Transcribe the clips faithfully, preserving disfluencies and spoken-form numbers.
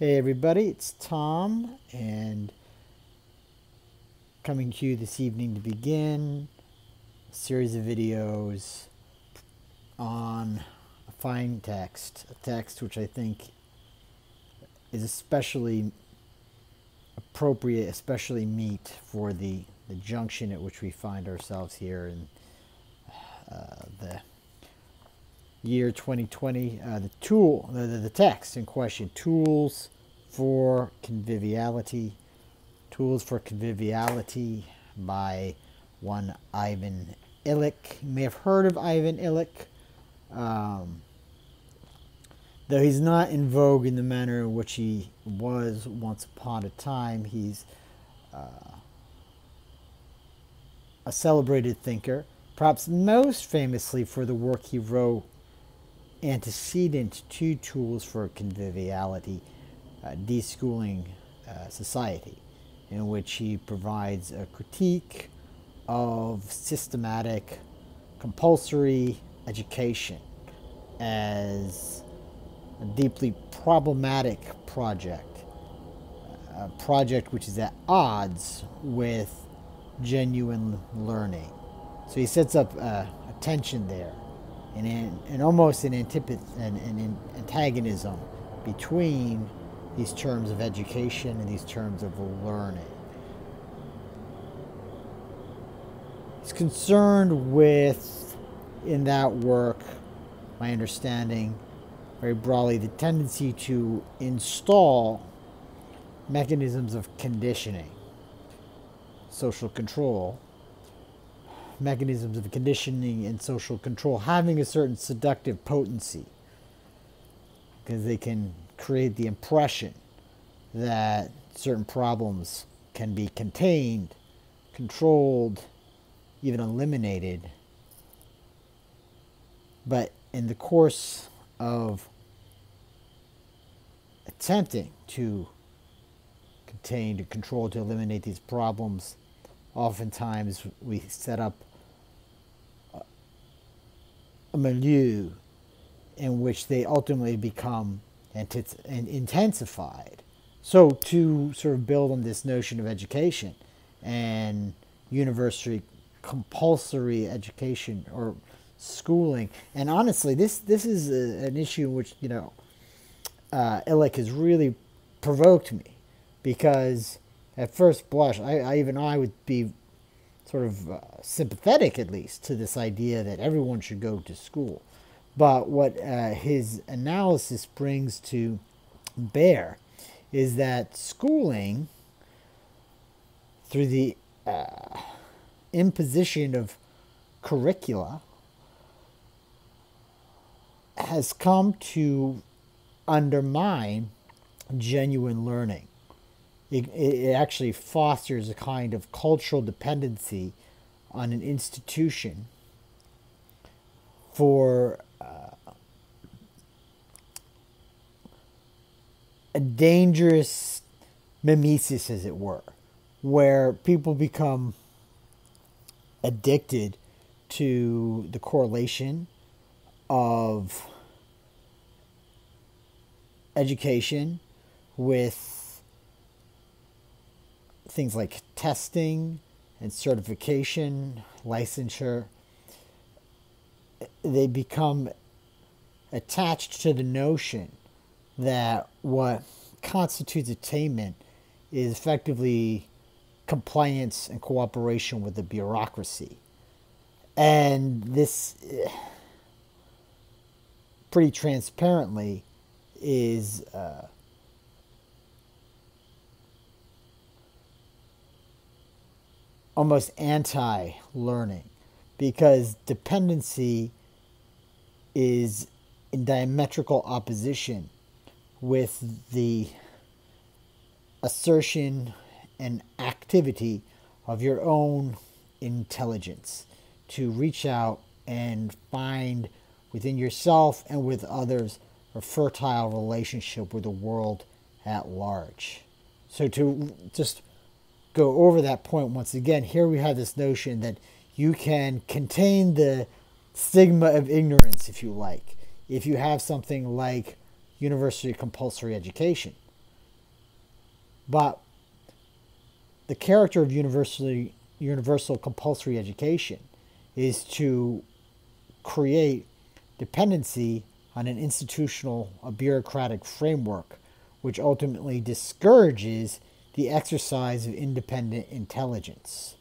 Hey everybody, it's Tom, and coming to you this evening to begin a series of videos on a fine text, a text which I think is especially appropriate, especially meet for the, the junction at which we find ourselves here in uh, the year twenty twenty, uh, the tool, the, the text in question, Tools for Conviviality, Tools for Conviviality by one Ivan Illich. You may have heard of Ivan Illich, um, though he's not in vogue in the manner in which he was once upon a time. He's uh, a celebrated thinker, perhaps most famously for the work he wrote antecedent to Tools for Conviviality, uh, Deschooling uh, Society, in which he provides a critique of systematic compulsory education as a deeply problematic project, a project which is at odds with genuine learning. So he sets up uh, a tension there, and, in, and almost an, antipathy, an, an antagonism between these terms of education and these terms of learning. He's concerned with, in that work, my understanding, very broadly, the tendency to install mechanisms of conditioning, social control, mechanisms of conditioning and social control having a certain seductive potency, because they can create the impression that certain problems can be contained, controlled, even eliminated. But in the course of attempting to contain, to control, to eliminate these problems, oftentimes we set up a milieu in which they ultimately become intensified. So to sort of build on this notion of education and university compulsory education or schooling, and honestly this this is a, an issue which, you know, uh, Illich has really provoked me, because at first blush I, I even I would be sort of uh, sympathetic, at least, to this idea that everyone should go to school. But what uh, his analysis brings to bear is that schooling, through the uh, imposition of curricula, has come to undermine genuine learning. It, it actually fosters a kind of cultural dependency on an institution for uh, a dangerous mimesis, as it were, where people become addicted to the correlation of education with things like testing and certification, licensure. They become attached to the notion that what constitutes attainment is effectively compliance and cooperation with the bureaucracy. And this, pretty transparently, is uh, almost anti-learning, because dependency is in diametrical opposition with the assertion and activity of your own intelligence to reach out and find within yourself and with others a fertile relationship with the world at large. So to just go over that point once again, here we have this notion that you can contain the stigma of ignorance, if you like, if you have something like university compulsory education, But the character of universally, universal compulsory education is to create dependency on an institutional, a bureaucratic framework, which ultimately discourages the exercise of independent intelligence.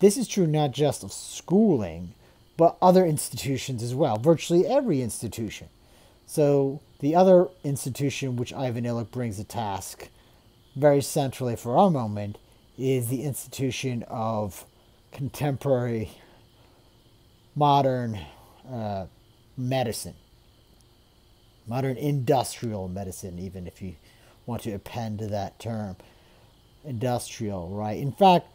This is true not just of schooling, but other institutions as well, virtually every institution. So the other institution which Ivan Illich brings to task very centrally for our moment is the institution of contemporary, modern uh, medicine, modern industrial medicine, even if you want to append to that term, industrial, right? In fact,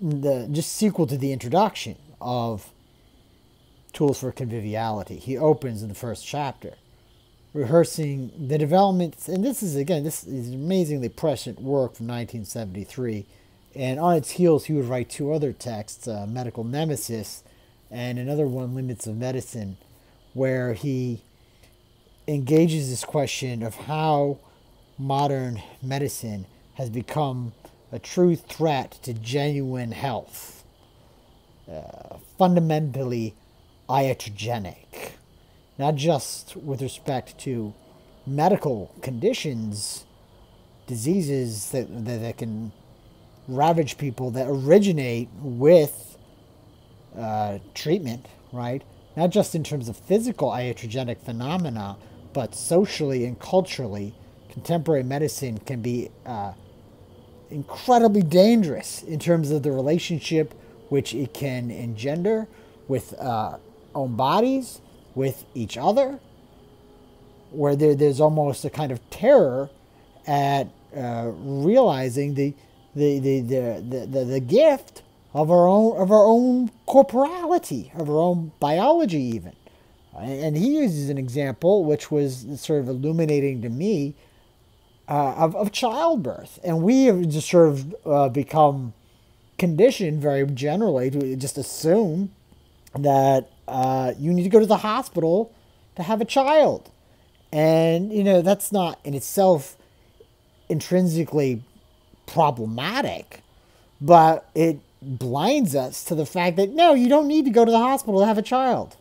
the just sequel to the introduction of Tools for Conviviality, he opens in the first chapter, rehearsing the developments, and this is, again, this is amazingly prescient work from nineteen seventy-three, and on its heels he would write two other texts, uh, Medical Nemesis and another one, Limits of Medicine, where he engages this question of how modern medicine has become a true threat to genuine health, uh, fundamentally iatrogenic, not just with respect to medical conditions, diseases that, that, that can ravage people that originate with uh, treatment, right? Not just in terms of physical iatrogenic phenomena, but socially and culturally, contemporary medicine can be uh, incredibly dangerous in terms of the relationship which it can engender with uh, own bodies, with each other, where there, there's almost a kind of terror at uh, realizing the the, the the the the gift of our own of our own corporality, of our own biology, even. And he uses an example which was sort of illuminating to me uh, of of childbirth, and we have just sort of uh, become conditioned very generally to just assume that uh, you need to go to the hospital to have a child. And, you know, that's not in itself intrinsically problematic, but it blinds us to the fact that, no, you don't need to go to the hospital to have a child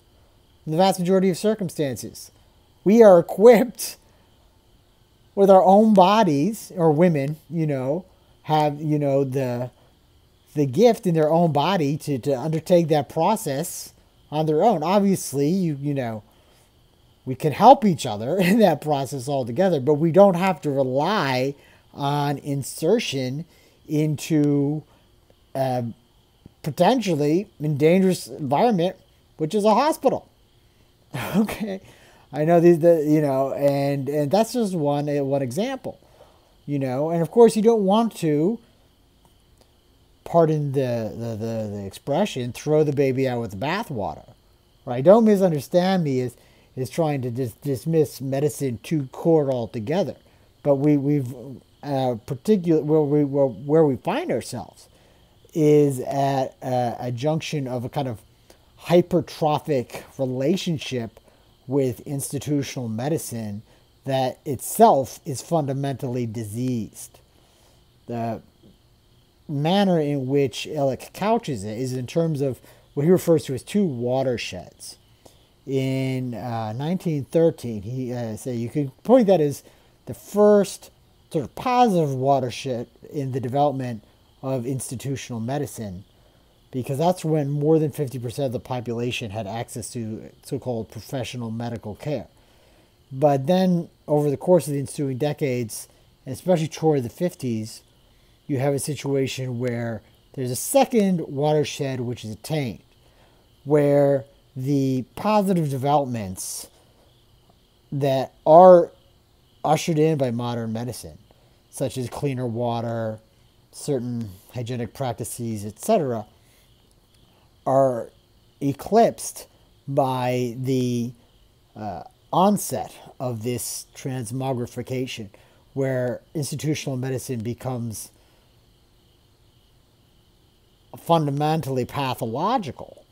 in the vast majority of circumstances. We are equipped with our own bodies, or women, you know, have, you know, the... the gift in their own body to, to undertake that process on their own. Obviously, you you know, we can help each other in that process altogether, but we don't have to rely on insertion into a potentially dangerous environment, which is a hospital. Okay, I know these the you know, and and that's just one one example, you know, and of course you don't want to, pardon the, the, the, the expression, throw the baby out with the bathwater, right? Don't misunderstand me as, as trying to dis dismiss medicine too cold altogether. But we, we've, uh, particular, where we, where, where we find ourselves is at a, a junction of a kind of hypertrophic relationship with institutional medicine that itself is fundamentally diseased. The manner in which Illich couches it is in terms of what he refers to as two watersheds. In uh, nineteen thirteen, he uh, say you could point that as the first sort of positive watershed in the development of institutional medicine, because that's when more than fifty percent of the population had access to so-called professional medical care. But then over the course of the ensuing decades, and especially toward the fifties, you have a situation where there's a second watershed which is attained, where the positive developments that are ushered in by modern medicine, such as cleaner water, certain hygienic practices, et cetera, are eclipsed by the uh, onset of this transmogrification, where institutional medicine becomes fundamentally pathological.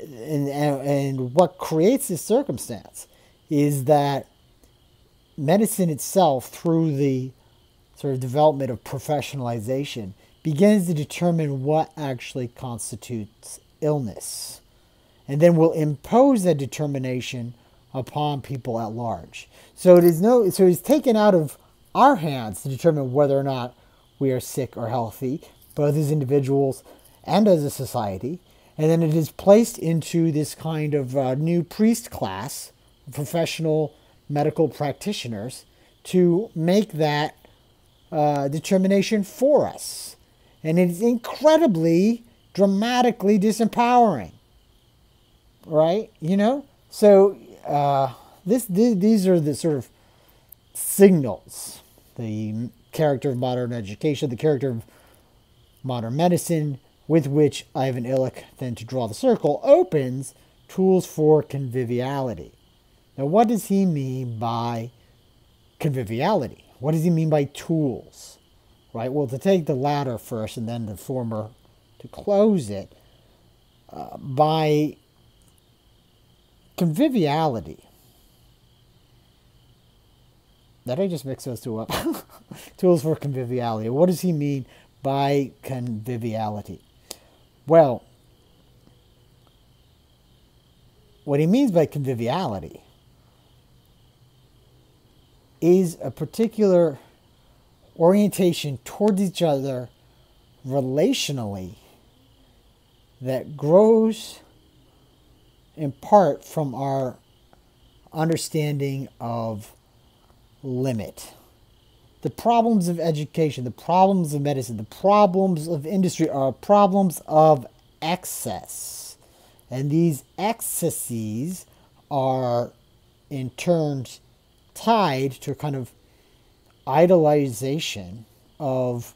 And, and, and what creates this circumstance is that medicine itself, through the sort of development of professionalization begins to determine what actually constitutes illness, and then will impose that determination upon people at large. So it is no, so it's taken out of our hands to determine whether or not we are sick or healthy, both as individuals and as a society. And then it is placed into this kind of uh, new priest class, professional medical practitioners, to make that uh, determination for us. And it is incredibly, dramatically disempowering, right? You know? So uh, this, th these are the sort of signals, the character of modern education, the character of modern medicine, with which Ivan Illich, then to draw the circle, opens Tools for Conviviality. Now, what does he mean by conviviality? What does he mean by tools? Right? Well, to take the latter first and then the former to close it, uh, by conviviality. Did I just mix those two up? Tools for Conviviality. What does he mean by conviviality? Well, what he means by conviviality is a particular orientation towards each other relationally that grows in part from our understanding of limit. The problems of education, the problems of medicine, the problems of industry are problems of excess. And these excesses are in turn tied to a kind of idolization of,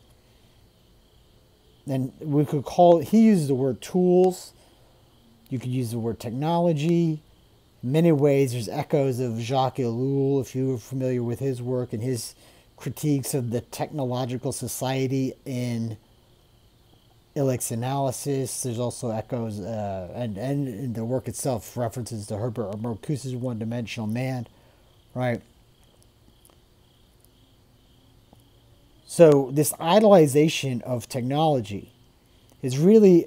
and we could call it, he uses the word tools, you could use the word technology. In many ways, there's echoes of Jacques Ellul, if you are familiar with his work and his critiques of the technological society in Illich's analysis. There's also echoes, uh, and, and, and the work itself references to Herbert or Marcuse's One-Dimensional Man, right? So this idolization of technology is really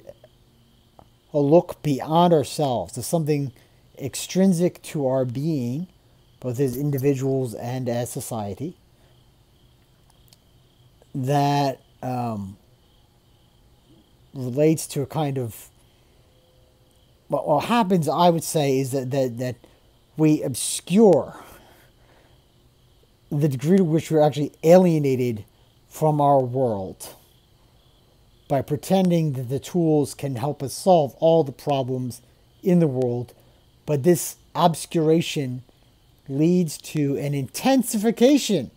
a look beyond ourselves to something extrinsic to our being, both as individuals and as society, that um, relates to a kind of, what, what happens, I would say, is that, that, that we obscure the degree to which we're actually alienated from our world by pretending that the tools can help us solve all the problems in the world. But this obscuration leads to an intensification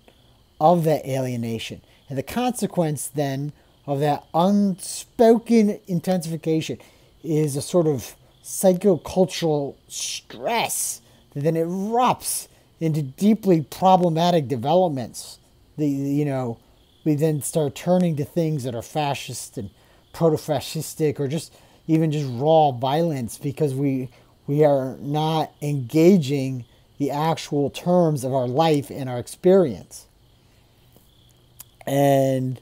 of that alienation. And the consequence then of that unspoken intensification is a sort of psychocultural stress that then erupts into deeply problematic developments. The, you know, we then start turning to things that are fascist and proto-fascistic, or just even just raw violence, because we, we are not engaging the actual terms of our life and our experience. And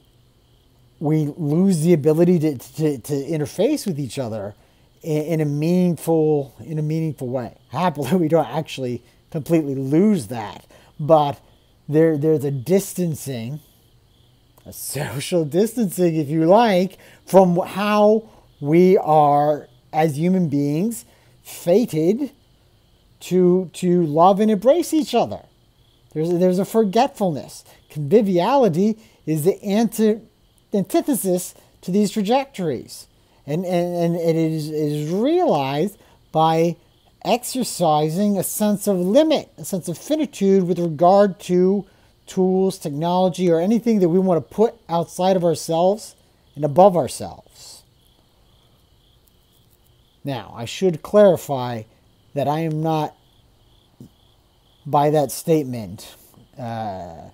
we lose the ability to, to, to interface with each other in, in a meaningful in a meaningful way. Happily, we don't actually completely lose that, but there there's a distancing, a social distancing, if you like, from how we are as human beings fated to to love and embrace each other. There's a, there's a forgetfulness. Conviviality is the anti, antithesis to these trajectories. And, and, and it is, is realized by exercising a sense of limit, a sense of finitude with regard to tools, technology, or anything that we want to put outside of ourselves and above ourselves. Now, I should clarify that I am not, by that statement, uh,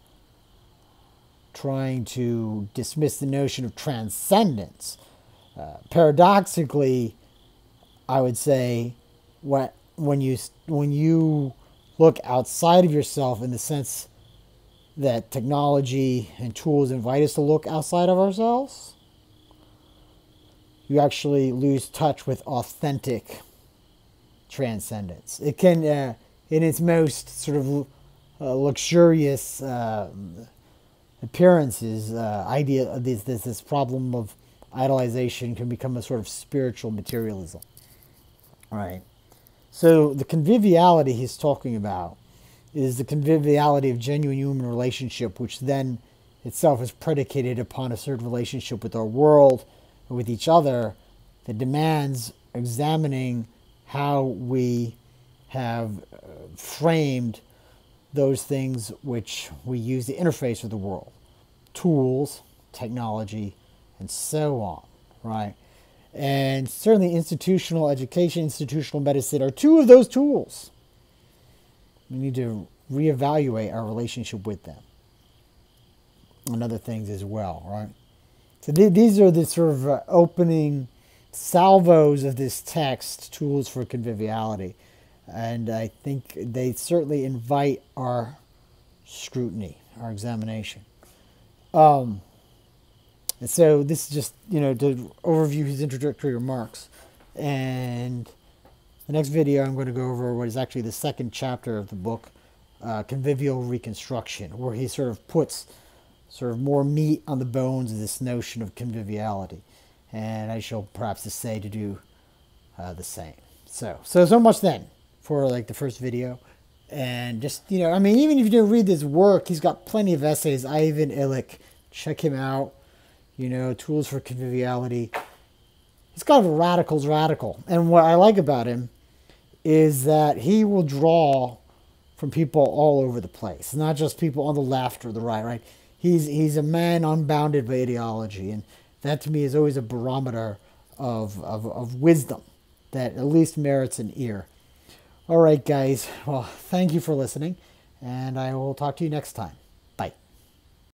trying to dismiss the notion of transcendence. Uh, paradoxically, I would say, what, when you when you look outside of yourself in the sense that technology and tools invite us to look outside of ourselves, you actually lose touch with authentic transcendence. It can, uh, in its most sort of uh, luxurious uh, appearances, uh, idea of this, this, this problem of idolization can become a sort of spiritual materialism. All right. So the conviviality he's talking about is the conviviality of genuine human relationship, which then itself is predicated upon a certain relationship with our world and with each other that demands examining how we have framed those things which we use to interface with the world. Tools, technology, and so on, right? And certainly institutional education, institutional medicine are two of those tools. We need to reevaluate our relationship with them and other things as well, right? So th these are the sort of uh, opening salvos of this text, Tools for Conviviality. And I think they certainly invite our scrutiny, our examination. Um, and so this is just, you know, to overview his introductory remarks. And the next video I'm going to go over what is actually the second chapter of the book, uh, Convivial Reconstruction, where he sort of puts sort of more meat on the bones of this notion of conviviality. And I shall perhaps essay to do uh, the same. So, so, so much then for like the first video. And just, you know, I mean, even if you didn't read this work, he's got plenty of essays. Ivan Illich, check him out. You know, Tools for Conviviality. He's kind of a radical's radical. And what I like about him is that he will draw from people all over the place, not just people on the left or the right, right? He's, he's a man unbounded by ideology. And that to me is always a barometer of, of, of wisdom that at least merits an ear. All right, guys. Well, thank you for listening, and I will talk to you next time.